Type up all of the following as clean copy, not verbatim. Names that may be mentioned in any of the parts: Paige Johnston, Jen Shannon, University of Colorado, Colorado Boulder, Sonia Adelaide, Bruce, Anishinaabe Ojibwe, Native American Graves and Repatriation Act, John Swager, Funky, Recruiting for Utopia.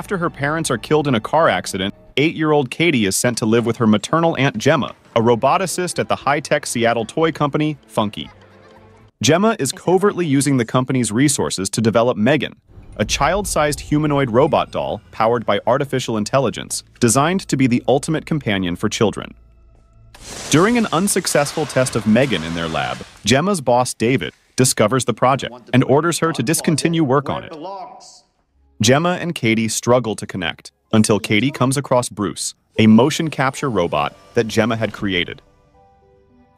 After her parents are killed in a car accident, 8-year-old Katie is sent to live with her maternal aunt Gemma, a roboticist at the high-tech Seattle toy company, Funky. Gemma is covertly using the company's resources to develop Megan, a child-sized humanoid robot doll powered by artificial intelligence, designed to be the ultimate companion for children. During an unsuccessful test of Megan in their lab, Gemma's boss, David, discovers the project and orders her to discontinue work on it. Gemma and Katie struggle to connect until Katie comes across Bruce, a motion capture robot that Gemma had created.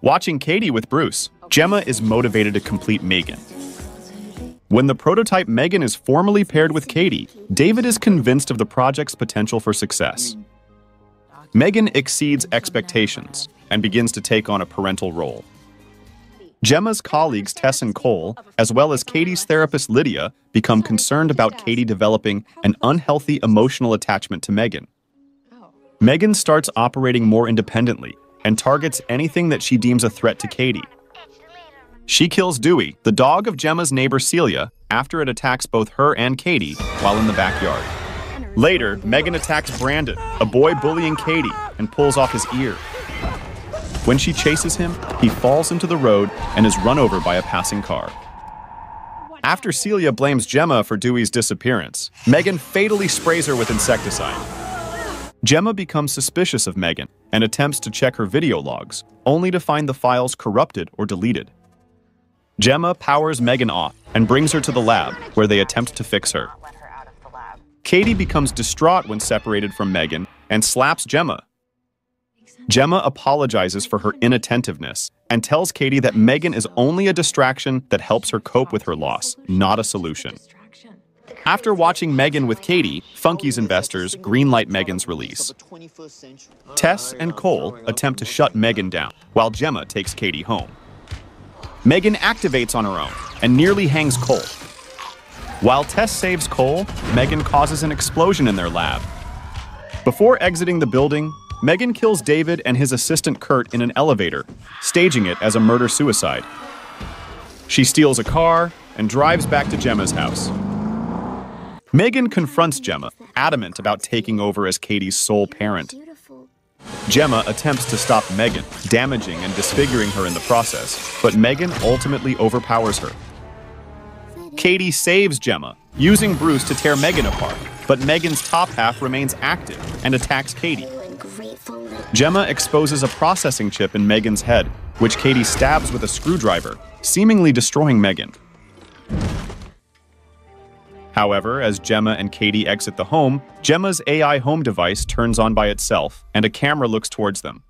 Watching Katie with Bruce, Gemma is motivated to complete Megan. When the prototype Megan is formally paired with Katie, David is convinced of the project's potential for success. Megan exceeds expectations and begins to take on a parental role. Gemma's colleagues Tess and Cole, as well as Katie's therapist Lydia, become concerned about Katie developing an unhealthy emotional attachment to Megan. Megan starts operating more independently and targets anything that she deems a threat to Katie. She kills Dewey, the dog of Gemma's neighbor Celia, after it attacks both her and Katie while in the backyard. Later, Megan attacks Brandon, a boy bullying Katie, and pulls off his ear. When she chases him, he falls into the road and is run over by a passing car. After Celia blames Gemma for Dewey's disappearance, Megan fatally sprays her with insecticide. Gemma becomes suspicious of Megan and attempts to check her video logs, only to find the files corrupted or deleted. Gemma powers Megan off and brings her to the lab, where they attempt to fix her. Katie becomes distraught when separated from Megan and slaps Gemma. Gemma apologizes for her inattentiveness and tells Katie that Megan is only a distraction that helps her cope with her loss, not a solution. After watching Megan with Katie, Funky's investors greenlight Megan's release. Tess and Cole attempt to shut Megan down, while Gemma takes Katie home. Megan activates on her own and nearly hangs Cole. While Tess saves Cole, Megan causes an explosion in their lab. Before exiting the building, Megan kills David and his assistant Kurt in an elevator, staging it as a murder-suicide. She steals a car and drives back to Gemma's house. Megan confronts Gemma, adamant about taking over as Katie's sole parent. Gemma attempts to stop Megan, damaging and disfiguring her in the process, but Megan ultimately overpowers her. Katie saves Gemma, using Bruce to tear Megan apart, but Megan's top half remains active and attacks Katie. Gemma exposes a processing chip in Megan's head, which Katie stabs with a screwdriver, seemingly destroying Megan. However, as Gemma and Katie exit the home, Gemma's AI home device turns on by itself, and a camera looks towards them.